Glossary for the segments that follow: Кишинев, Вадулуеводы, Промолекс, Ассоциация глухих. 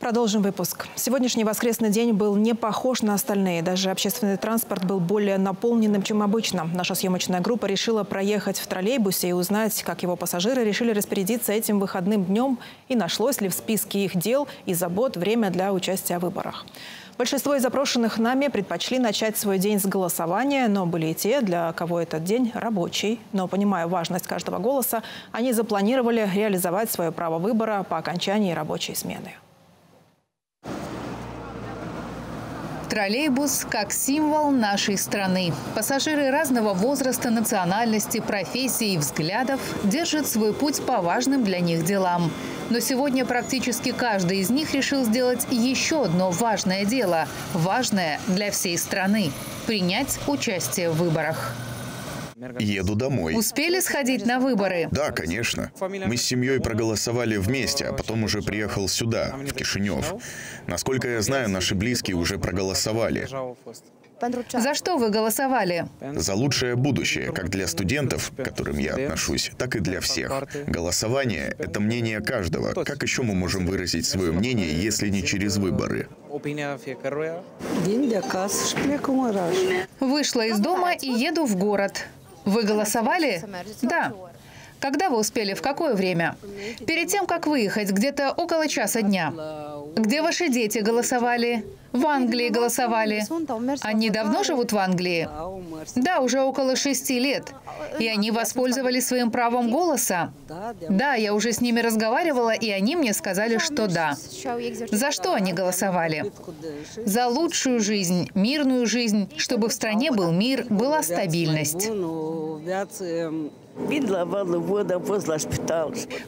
Продолжим выпуск. Сегодняшний воскресный день был не похож на остальные. Даже общественный транспорт был более наполненным, чем обычно. Наша съемочная группа решила проехать в троллейбусе и узнать, как его пассажиры решили распорядиться этим выходным днем и нашлось ли в списке их дел и забот время для участия в выборах. Большинство из запрошенных нами предпочли начать свой день с голосования, но были и те, для кого этот день рабочий. Но, понимая важность каждого голоса, они запланировали реализовать свое право выбора по окончании рабочей смены. Троллейбус как символ нашей страны. Пассажиры разного возраста, национальности, профессий и взглядов держат свой путь по важным для них делам. Но сегодня практически каждый из них решил сделать еще одно важное дело, важное для всей страны – принять участие в выборах. Еду домой. Успели сходить на выборы? Да, конечно. Мы с семьей проголосовали вместе, а потом уже приехал сюда, в Кишинев. Насколько я знаю, наши близкие уже проголосовали. За что вы голосовали? За лучшее будущее, как для студентов, к которым я отношусь, так и для всех. Голосование – это мнение каждого. Как еще мы можем выразить свое мнение, если не через выборы? Вышла из дома и еду в город. Вы голосовали? Да. Когда вы успели? В какое время? Перед тем, как выехать, где-то около часа дня. Где ваши дети голосовали? В Англии голосовали. Они давно живут в Англии? Да, уже около 6 лет. И они воспользовались своим правом голоса? Да, я уже с ними разговаривала, и они мне сказали, что да. За что они голосовали? За лучшую жизнь, мирную жизнь, чтобы в стране был мир, была стабильность.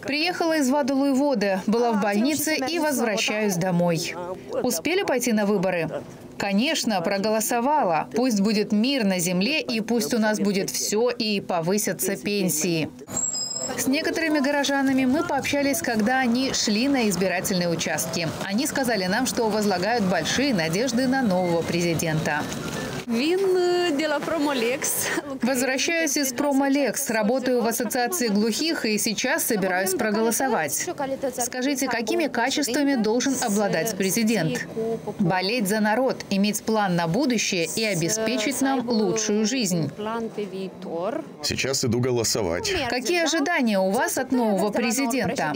Приехала из Вадулуеводы, была в больнице и возвращаюсь домой. Успели пойти на выборы? Конечно, проголосовала. Пусть будет мир на земле, и пусть у нас будет все, и повысятся пенсии. С некоторыми горожанами мы пообщались, когда они шли на избирательные участки. Они сказали нам, что возлагают большие надежды на нового президента. Возвращаюсь из Промолекс, работаю в Ассоциации глухих и сейчас собираюсь проголосовать. Скажите, какими качествами должен обладать президент? Болеть за народ, иметь план на будущее и обеспечить нам лучшую жизнь. Сейчас иду голосовать. Какие ожидания у вас от нового президента?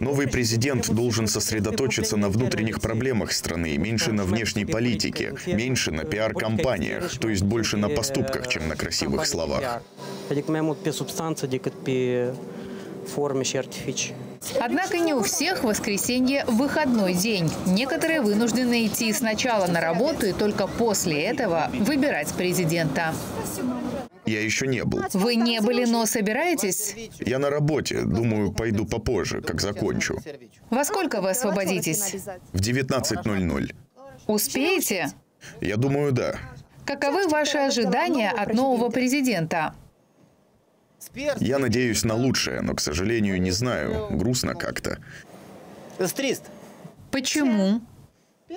Новый президент должен сосредоточиться на внутренних проблемах страны, меньше на внешней политике, меньше на пиар-компаниях, то есть больше на поступках, чем на красивых словах. Однако не у всех воскресенье – выходной день. Некоторые вынуждены идти сначала на работу и только после этого выбирать президента. Я еще не был. Вы не были, но собираетесь? Я на работе. Думаю, пойду попозже, как закончу. Во сколько вы освободитесь? В 19:00. Успеете? Я думаю, да. Каковы ваши ожидания от нового президента? Я надеюсь на лучшее, но, к сожалению, не знаю. Грустно как-то. Почему?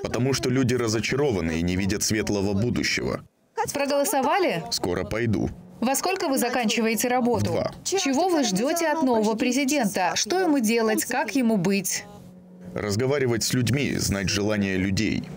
Потому что люди разочарованы и не видят светлого будущего. Проголосовали? Скоро пойду. Во сколько вы заканчиваете работу? 2. Чего вы ждете от нового президента? Что ему делать? Как ему быть? Разговаривать с людьми, знать желания людей.